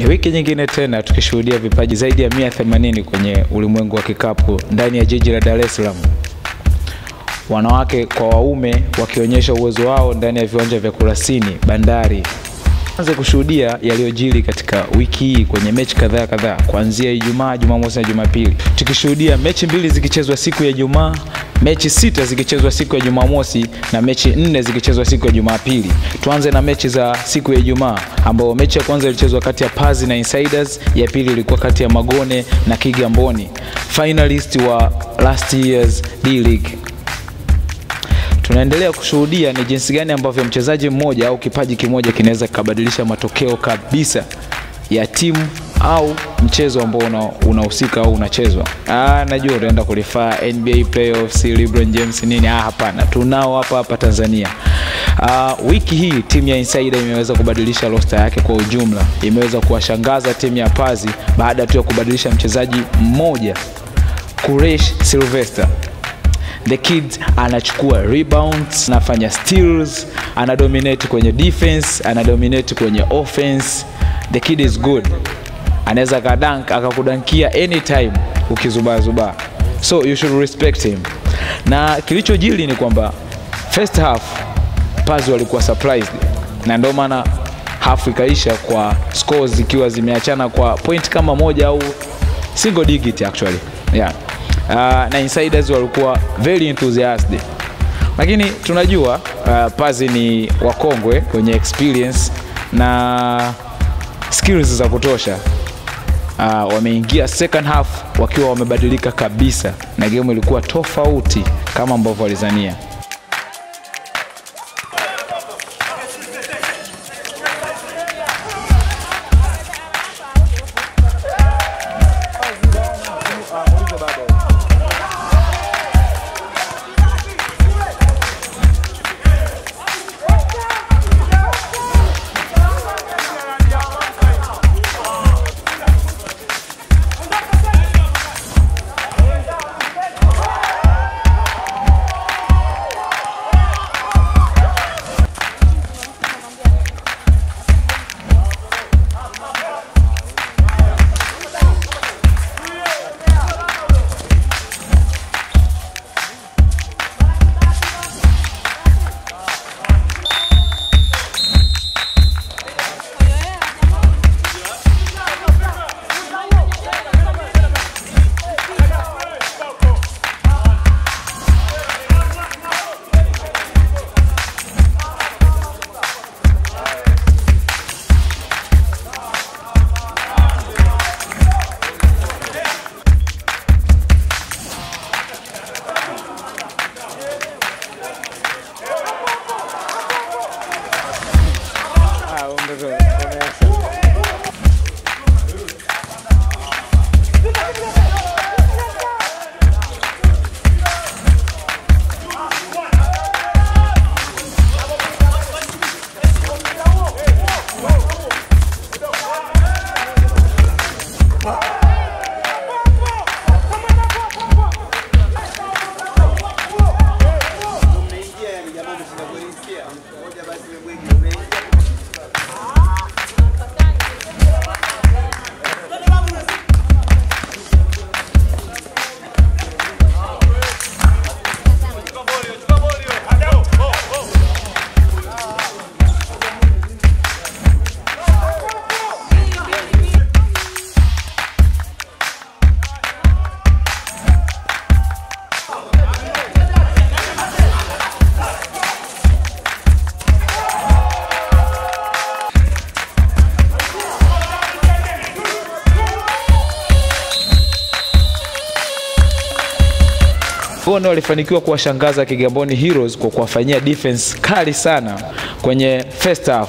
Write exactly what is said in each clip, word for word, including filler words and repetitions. Ni wiki nyingine tena tukishuhudia vipaji zaidi ya mia themanini kwenye ulimwengu wa kikapu ndani ya jiji la Dar es Salaam. Wanawake kwa waume wakionyesha uwezo wao ndani ya viwanja vya Kurasini, Bandari. Anza kushuhudia yaliyojiri katika wiki hii kwenye mechi kadhaa kadhaa kuanzia Ijumaa, Jumamosi na Jumapili. Tukishuhudia mechi mbili zikichezwa siku ya Ijumaa, mechi sita zikichezwa siku ya Jumamosi na mechi nne zikichezwa siku ya Jumapili. Tuanze na mechi za siku ya Ijumaa ambapo mechi ya kwanza ilichezwa kati ya Pazi na Insiders, ya pili ilikuwa kati ya Magone na Kigamboni, finalist wa last year's D-League. Tunaendelea kushuhudia ni jinsi gani ambavyo mchezaji mmoja au kipaji kimoja kinaweza kubadilisha matokeo kabisa ya timu au mchezo ambao unahusika au unachezwa. Ah, najua unaenda kulifaa N B A playoffs, LeBron James nini. Ah, hapana, tunao hapa hapa Tanzania. Ah, wiki hii timu ya Insider imeweza kubadilisha roster yake kwa ujumla. Imeweza kuwashangaza timu ya Pazi baada tu ya kubadilisha mchezaji mmoja, Kureish Sylvester. The kid anachukua rebounds, anafanya steals, anadominate kwenye defense, anadominate kwenye offense. The kid is good. Anaweza kadunk, akakudankia anytime ukizuba zuba. So you should respect him. Na kilichojili ni kwamba first half Pazi walikuwa surprised. Na ndio maana half ikaisha kwa scores zikiwa zimeachana kwa point kama moja au single digit actually. Yeah. Uh, na Insiders walikuwa very enthusiastic. Lakini tunajua uh, Pazi ni wakongwe kwenye experience na skills za kutosha. Uh, wameingia second half wakiwa wamebadilika kabisa na game ilikuwa tofauti kama ambavyo walizania. Magone walifanikiwa kuwashangaza Kigamboni Heroes kwa kuwafanyia defense kali sana kwenye first half,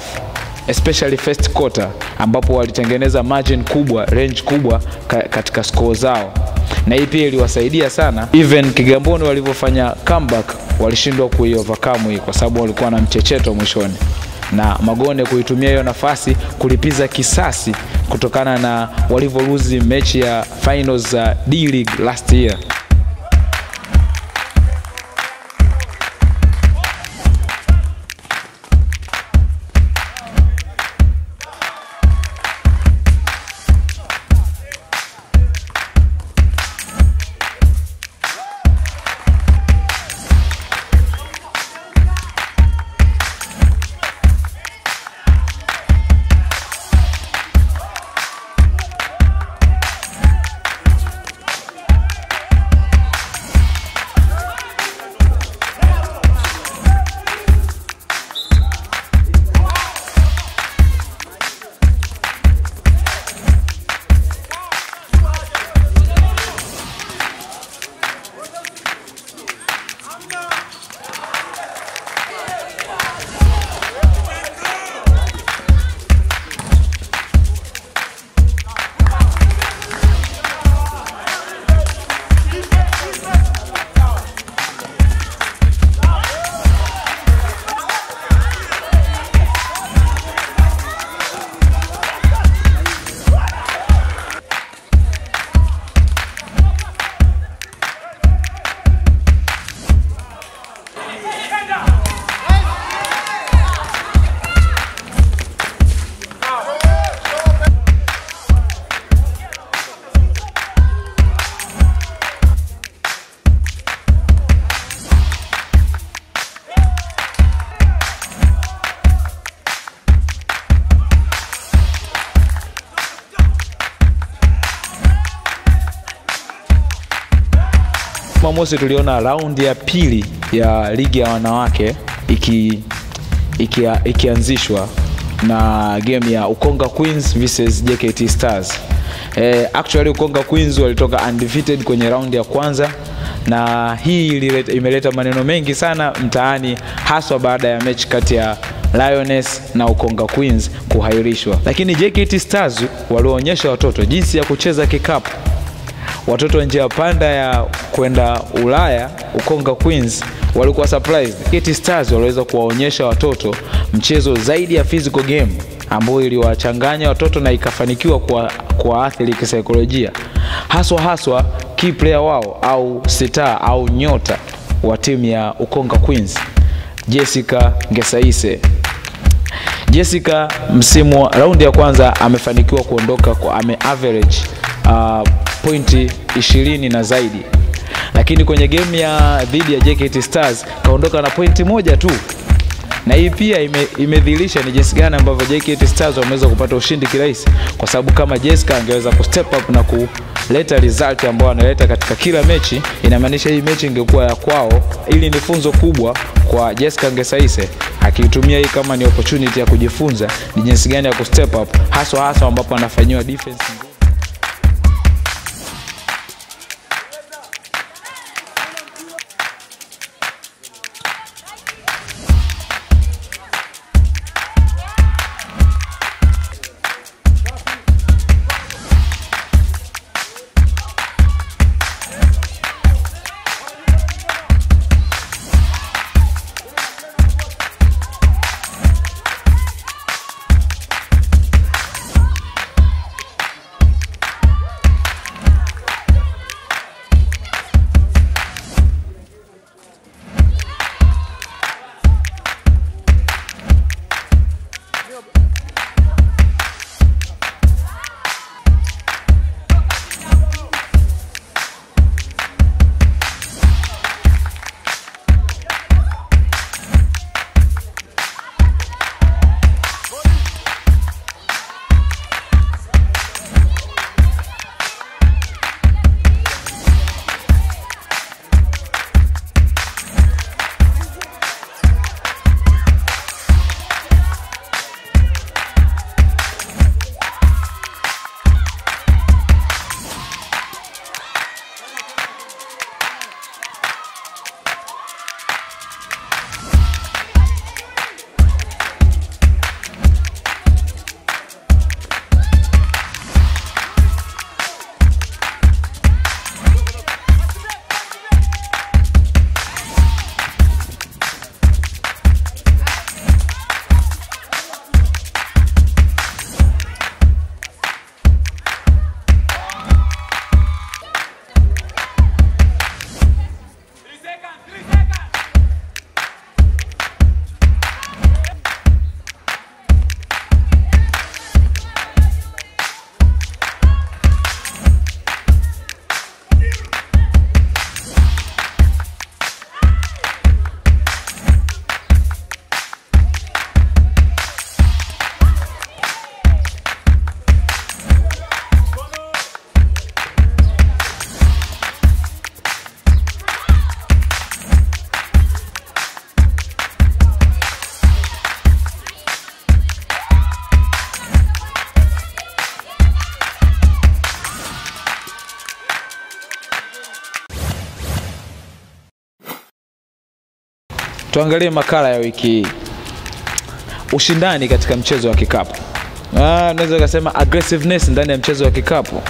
especially first quarter, ambapo walitengeneza margin kubwa, range kubwa katika score zao. Na hii pia iliwasaidia sana. Even Kigamboni walivyofanya comeback walishindwa kuiovercome kwa sababu walikuwa na mchecheto mwishoni. Na Magone kuitumia hiyo nafasi kulipiza kisasi kutokana na walivyoluzi mechi ya finals za D-League last year. Jumamosi tuliona raundi ya pili ya ligi ya wanawake iki ikianzishwa iki na game ya Ukonga Queens versus J K T Stars. Eh, actually Ukonga Queens walitoka undefeated kwenye round ya kwanza, na hii imeleta maneno mengi sana mtaani, haswa baada ya mechi kati ya Lioness na Ukonga Queens kuhairishwa. Lakini J K T Stars walionyesha watoto jinsi ya kucheza kikapu. Watoto nje ya panda ya kwenda Ulaya, Ukonga Queens walikuwa surprised. J K T Stars waliweza kuwaonyesha watoto mchezo zaidi ya physical game, ambayo iliwachanganya watoto na ikafanikiwa kwa kuwaathiri kisaikolojia. Haswa haswa key player wao au star au nyota wa timu ya Ukonga Queens, Jessica Ngesaise. Jessica msimu round ya kwanza amefanikiwa kuondoka kwa ame average uh, pointi ishirini na zaidi. Lakini kwenye game ya dhidi ya J K T Stars kaondoka na pointi moja tu. Na hii pia ime, imedhilisha ni jinsi gani ambavyo J K T Stars wameweza kupata ushindi kirahisi, kwa sababu kama Jessica angeweza ku step up na kuleta result ambayo analeta katika kila mechi, inamaanisha hii mechi ingekuwa ya kwao. Ili ni funzo kubwa kwa Jessica Ngesaise, akitumia hii kama ni opportunity ya kujifunza ni jinsi gani ya ku step up, haswa haswa ambapo anafanywa defense. Tuangalie makala ya wiki hii. Ushindani katika mchezo wa kikapu. Ah, naweza kusema aggressiveness ndani ya mchezo wa kikapu.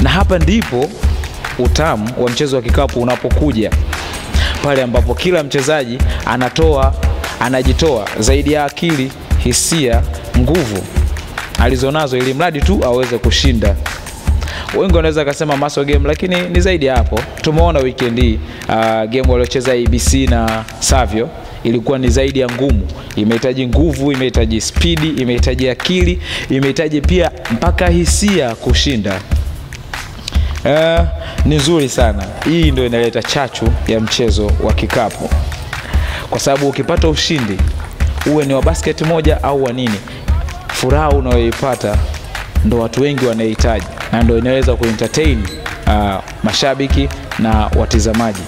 Na hapa ndipo utamu wa mchezo wa kikapu unapokuja. Pale ambapo kila mchezaji anatoa, anajitoa zaidi ya akili, hisia, nguvu alizonazo ili mradi tu aweze kushinda. Wengi wanaweza kusema maso game, lakini ni zaidi hapo. Tumeona weekend hii uh, game waliocheza A B C na Savio ilikuwa ni zaidi ya ngumu. Imehitaji nguvu, imehitaji speedi, imehitaji akili, imehitaji pia mpaka hisia kushinda. Uh, ni nzuri sana. Hii ndio inaleta chachu ya mchezo wa kikapu. Kwa sababu ukipata ushindi, uwe ni wa basket moja au wa nini, furaha unayoipata ndo watu wengi wanahitaji, na ndo inaweza kuentertain uh, uh, mashabiki na watazamaji.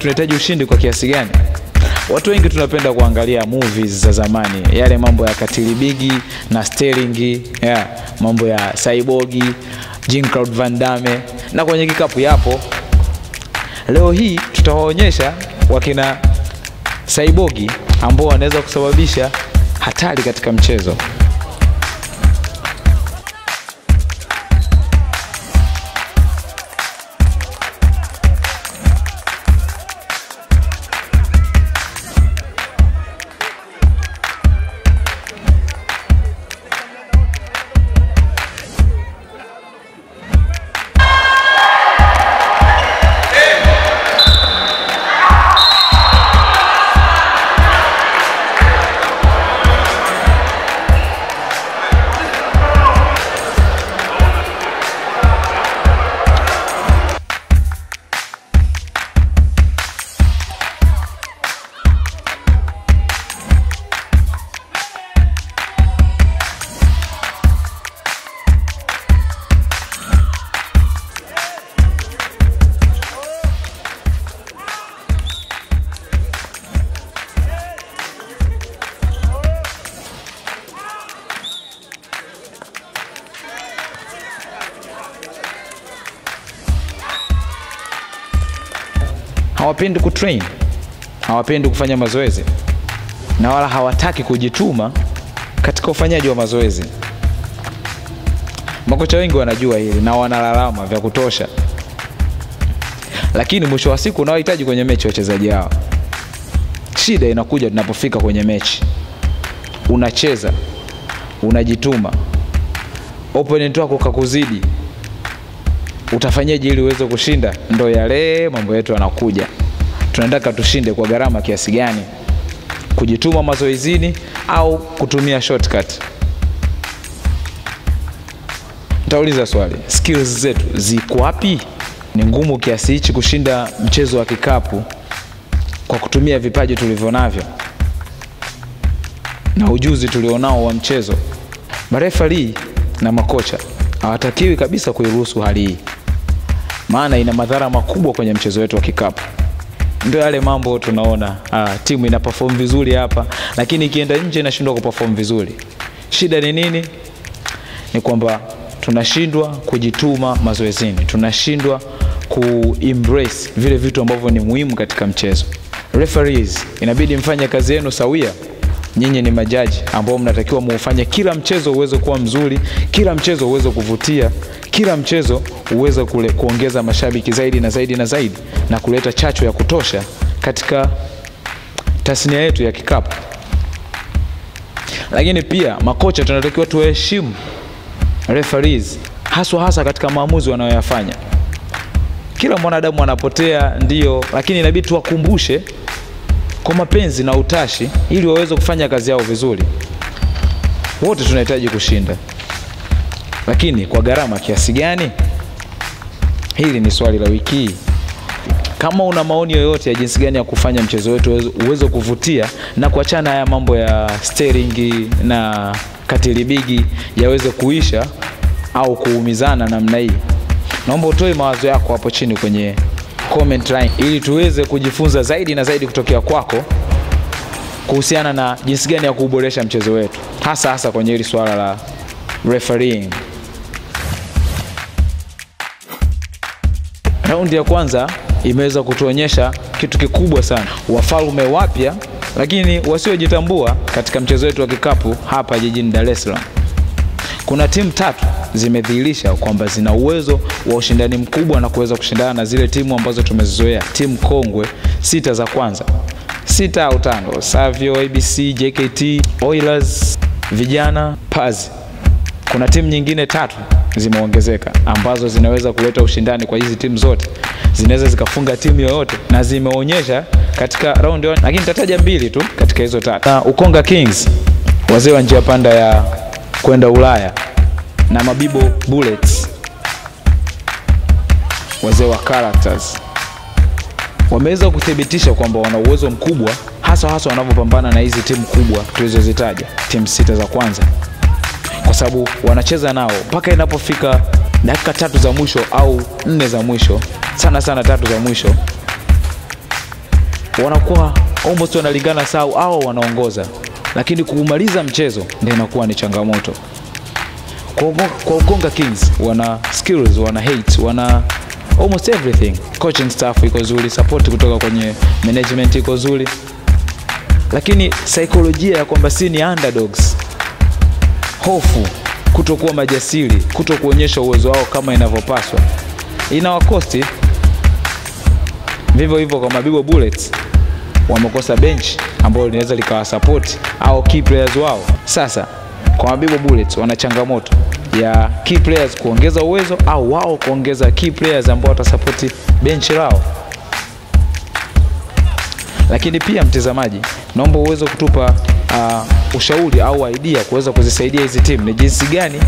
Tunahitaji ushindi kwa kiasi gani? Watu wengi tunapenda kuangalia movies za zamani, yale mambo ya Katili Bigi na Sterling, yeah, mambo ya Cyborgi, Jean-Claude Van Damme, na kwenye kikapu yapo. Leo hii tutawaonyesha wakina Cyborgi ambao wanaweza kusababisha hatari katika mchezo. Hawapendi kutrain, hawapendi kufanya mazoezi, na wala hawataki kujituma katika ufanyaji wa mazoezi. Makocha wengi wanajua hili na wanalalama vya kutosha, lakini mwisho wa siku unawahitaji kwenye mechi wachezaji hao. Shida inakuja tunapofika kwenye mechi. Unacheza, unajituma, opponent wako kakuzidi, utafanyaje ili uweze kushinda? Ndio yale mambo yetu yanakuja. Tunataka tushinde kwa gharama kiasi gani? Kujituma mazoezini au kutumia shortcut? Nitauliza swali, skills zetu ziko wapi? Ni ngumu kiasi hichi kushinda mchezo wa kikapu kwa kutumia vipaji tulivyonavyo na ujuzi tulionao wa mchezo? Marefali na makocha hawatakiwi kabisa kuiruhusu hali hii, maana ina madhara makubwa kwenye mchezo wetu wa kikapu. Ndio yale mambo tunaona, ah, timu ina perform vizuri hapa, lakini ikienda nje inashindwa kuperform vizuri. Shida ni nini? Ni kwamba tunashindwa kujituma mazoezini, tunashindwa kuembrace vile vitu ambavyo ni muhimu katika mchezo. Referees, inabidi mfanye kazi yenu sawia. Nyinyi ni majaji ambao mnatakiwa muufanye kila mchezo uweze kuwa mzuri, kila mchezo uweze kuvutia, kila mchezo uweze kule kuongeza mashabiki zaidi na zaidi na zaidi na kuleta chachu ya kutosha katika tasnia yetu ya kikapu. Lakini pia makocha tunatakiwa tuheshimu referees, haswa hasa katika maamuzi wanayoyafanya. Kila mwanadamu anapotea, ndio, lakini inabidi tuwakumbushe kwa mapenzi na utashi ili waweze kufanya kazi yao vizuri. Wote tunahitaji kushinda, lakini kwa gharama kiasi gani? Hili ni swali la wiki. Kama una maoni yoyote ya jinsi gani ya kufanya mchezo wetu uweze kuvutia na kuachana haya mambo ya staring na katilibigi yaweze kuisha au kuumizana namna hii, naomba utoe mawazo yako hapo chini kwenye comment line ili tuweze kujifunza zaidi na zaidi kutokea kwako kuhusiana na jinsi gani ya kuboresha mchezo wetu, hasa hasa kwenye hili swala la refereeing. Raundi ya kwanza imeweza kutuonyesha kitu kikubwa sana. Wafalme wapya lakini wasiojitambua katika mchezo wetu wa kikapu hapa jijini Dar es Salaam. Kuna timu tatu zimedhihirisha kwamba zina uwezo wa ushindani mkubwa na kuweza kushindana na zile timu ambazo tumezizoea. Timu kongwe sita za kwanza. Sita au tano, Savio, A B C, J K T, Oilers, Vijana, Pazi. Kuna timu nyingine tatu zimeongezeka ambazo zinaweza kuleta ushindani kwa hizi timu zote. Zinaweza zikafunga timu yoyote na zimeonyesha katika round one, lakini nitataja mbili tu katika hizo tatu. Na Ukonga Kings, wazee wa njia panda ya kwenda Ulaya, na Mabibo Bullets, wazee wa characters, wameweza kuthibitisha kwamba wana uwezo mkubwa hasa hasa wanapopambana na hizi timu kubwa tulizozitaja, timu sita za kwanza. Kwa sababu wanacheza nao mpaka inapofika dakika tatu za mwisho au nne za mwisho, sana sana tatu za mwisho, wanakuwa almost wanalingana sawa au wanaongoza, lakini kumaliza mchezo ndio inakuwa ni changamoto. Kwa, kwa Ukonga Kings wana skills, wana hate, wana almost everything. Coaching staff iko nzuri, support kutoka kwenye management iko nzuri, lakini saikolojia ya kwamba si ni underdogs, hofu, kutokuwa majasiri, kutokuonyesha uwezo wao kama inavyopaswa, inawakosti. Vivyo hivyo kwa Mabibo Bullets, wamekosa bench ambao linaweza likawa support au key players wao. Sasa kwa Mabibo Bullets wana changamoto ya key players kuongeza uwezo au wao kuongeza key players ambao watasupporti bench lao. Lakini pia mtazamaji, naomba uweze kutupa uh, ushauri au idea kuweza kuzisaidia hizi timu ni jinsi gani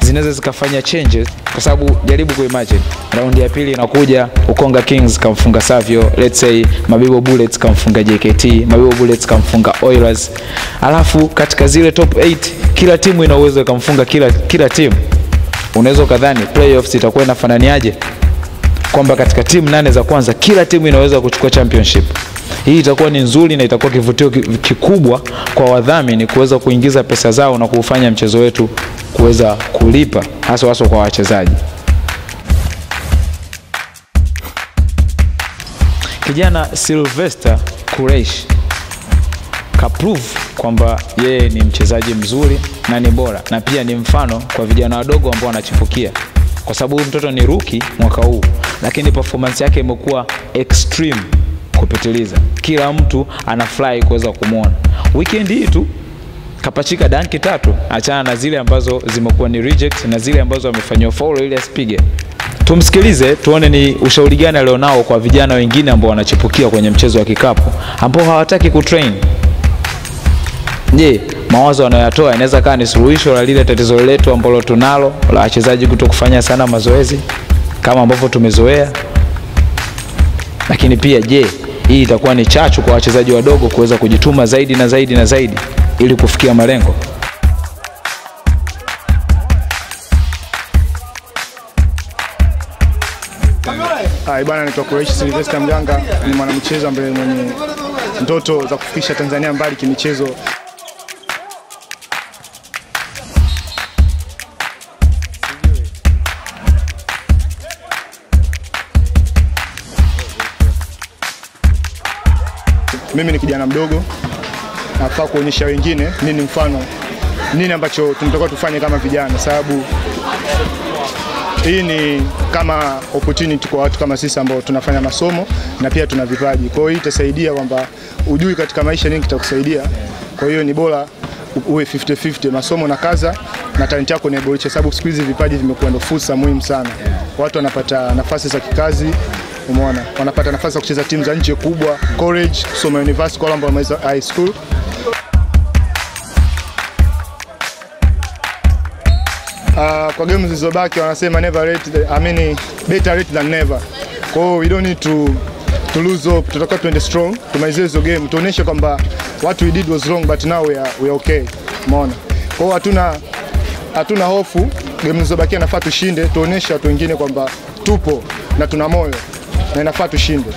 zinaweza zikafanya changes, kwa sababu jaribu kuimagine round ya pili inakuja, Ukonga Kings kamfunga Savio, let's say Mabibo Bullets kamfunga J K T, Mabibo Bullets kamfunga Oilers, alafu katika zile top nane kila timu ina uwezo kamfunga kila kila timu. Unaweza kadhani playoffs itakuwa inafananiaje, kwamba katika timu nane za kwanza kila timu inaweza kuchukua championship. Hii itakuwa ni nzuri na itakuwa kivutio kikubwa kwa wadhamini kuweza kuingiza pesa zao na kufanya mchezo wetu kuweza kulipa, hasa hasa kwa wachezaji. Kijana Sylvester Kureish kaprove kwamba yeye ni mchezaji mzuri na ni bora, na pia ni mfano kwa vijana wadogo ambao wanachipukia, kwa sababu mtoto ni rookie mwaka huu, lakini performance yake imekuwa extreme kupitiliza. Kila mtu anafly kuweza kumuona. Weekend hii tu kapachika danki tatu, achana na zile ambazo zimekuwa ni reject na zile ambazo wamefanywa foul ili asipige. Tumsikilize tuone ni ushauri gani alionao kwa vijana wengine ambao wanachipukia kwenye mchezo wa kikapu, ambao hawataki kutrain. Je, mawazo wanayotoa inaweza kaa ni suluhisho la lile tatizo letu ambalo tunalo la wachezaji kutokufanya sana mazoezi kama ambavyo tumezoea? Lakini pia je, hii itakuwa ni chachu kwa wachezaji wadogo kuweza kujituma zaidi na zaidi na zaidi ili kufikia malengo? Hai bana, ni Kureish Sylvester Mganga, ni mwanamchezo ambaye mwenye ndoto za kufikisha Tanzania mbali kimichezo. Mimi ni kijana mdogo, nafaa kuonyesha wengine nini mfano, nini ambacho tunatakiwa tufanye kama vijana, sababu hii ni kama opportunity kwa watu kama sisi ambao tunafanya masomo na pia tuna vipaji. Kwa hiyo itasaidia kwamba ujui katika maisha nini kitakusaidia. Kwa hiyo ni bora uwe fifty fifty masomo na kaza na talent yako ni boresha, sababu siku hizi vipaji vimekuwa ndio fursa muhimu sana. Watu wanapata nafasi za kikazi, umeona, wanapata nafasi ya kucheza timu za nje kubwa, college, kusoma university, kwa ambao wamaliza high school. Uh, kwa game zilizobaki wanasema never rate, I mean better rate than never. Kwa hiyo we don't need to to lose hope, tutaka tuende strong, tumalize hizo game, tuoneshe kwamba what we did was wrong but now we are, we are okay. Umeona? Kwa hiyo hatuna hatuna hofu, game zilizobakia nafaa tushinde, tuoneshe watu wengine kwamba tupo na tuna moyo na nafaa tushinde.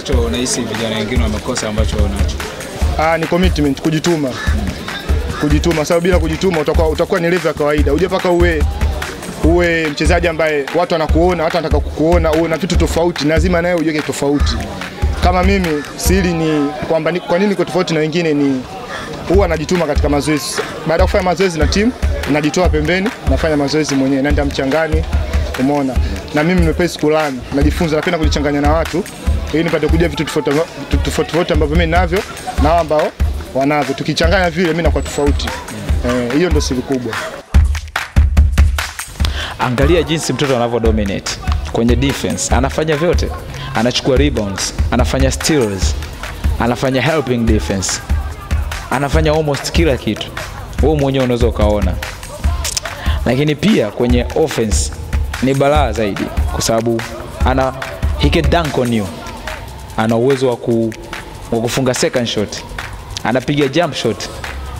Ambacho nahisi vijana wengine wamekosa ambacho wanacho. Ah, ni commitment, kujituma. Kujituma, sababu bila kujituma utakuwa utakuwa ni level ya kawaida. Uje paka uwe uwe mchezaji ambaye watu wanakuona, watu wanataka kukuona, uwe na kitu tofauti, lazima naye ujiweke tofauti. Kama mimi, siri ni kwamba kwa nini niko tofauti na wengine ni huwa najituma katika mazoezi. Baada ya kufanya mazoezi na timu, najitoa pembeni, nafanya mazoezi mwenyewe, naenda mchangani, umeona. Na mimi nimepesi kulani, najifunza, napenda kujichanganya na watu. Hii nipate kujua vitu tofauti tofauti ambavyo mimi navyo na wao ambao wanavyo. Tukichanganya vile mimi na kwa tofauti. Eh, hiyo ndio siri kubwa. Angalia jinsi mtoto anavyo dominate kwenye defense. Anafanya vyote. Anachukua rebounds, anafanya steals, anafanya helping defense. Anafanya almost kila kitu. Wewe mwenyewe unaweza ukaona. Lakini pia kwenye offense ni balaa zaidi kwa sababu ana he can dunk on you. Ana uwezo wa ku, kufunga second shot. Anapiga jump shot.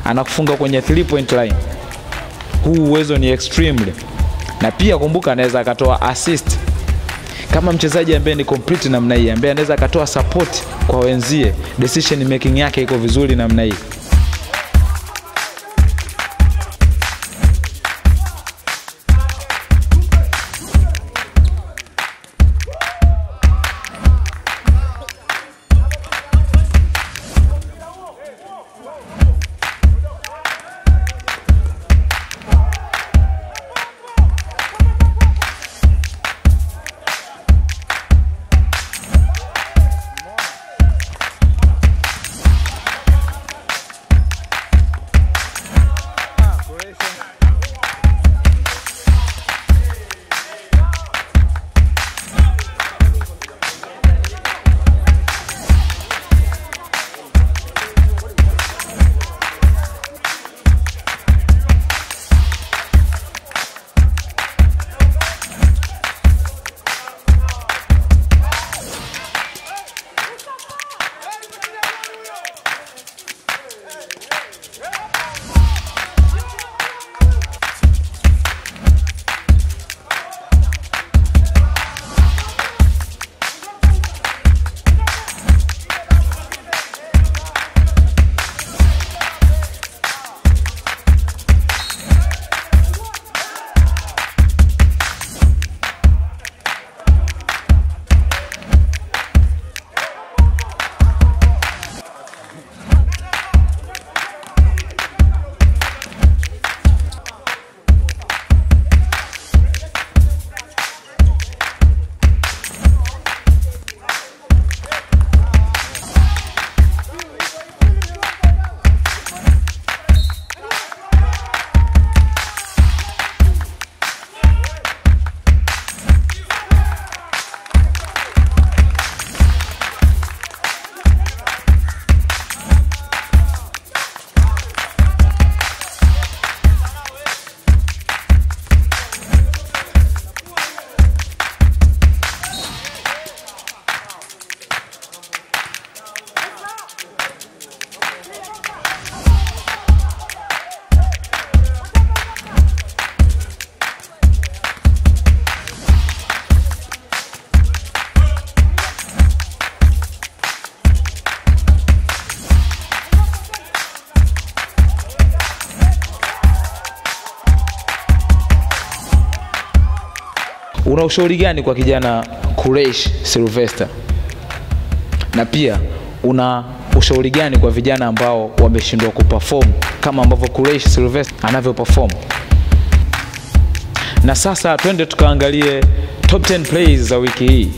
Anakufunga kwenye three point line. Huu uwezo ni extremely. Na pia kumbuka anaweza akatoa assist. Kama mchezaji ambaye ni complete namna hii, ambaye anaweza akatoa support kwa wenzie, decision making yake iko vizuri namna hii. Una ushauri gani kwa kijana Kureish Sylvester? Na pia una ushauri gani kwa vijana ambao wameshindwa kuperform kama ambavyo Kureish Sylvester anavyoperform? Na sasa twende tukaangalie top ten plays za wiki hii.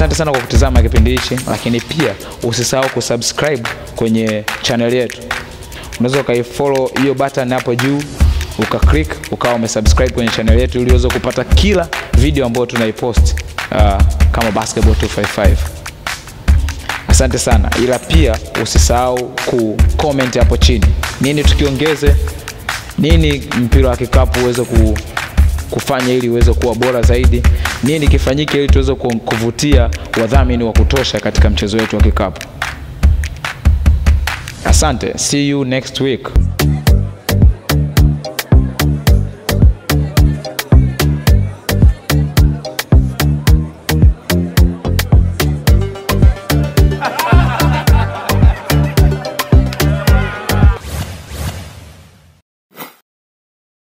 Asante sana kwa kutazama kipindi hichi, lakini pia usisahau kusubscribe kwenye channel yetu. Unaweza ukaifollow hiyo button hapo juu, ukaklik, ukawa umesubscribe kwenye channel yetu ili uweze kupata kila video ambayo tunaipost uh, kama Basketball two fifty-five. Asante sana. Ila pia usisahau kucomment hapo chini. Nini tukiongeze? Nini mpira wa kikapu uweze ku kufanya ili uweze kuwa bora zaidi? Nini kifanyike ili tuweze kuvutia wadhamini wa kutosha katika mchezo wetu wa kikapu? Asante. See you next week.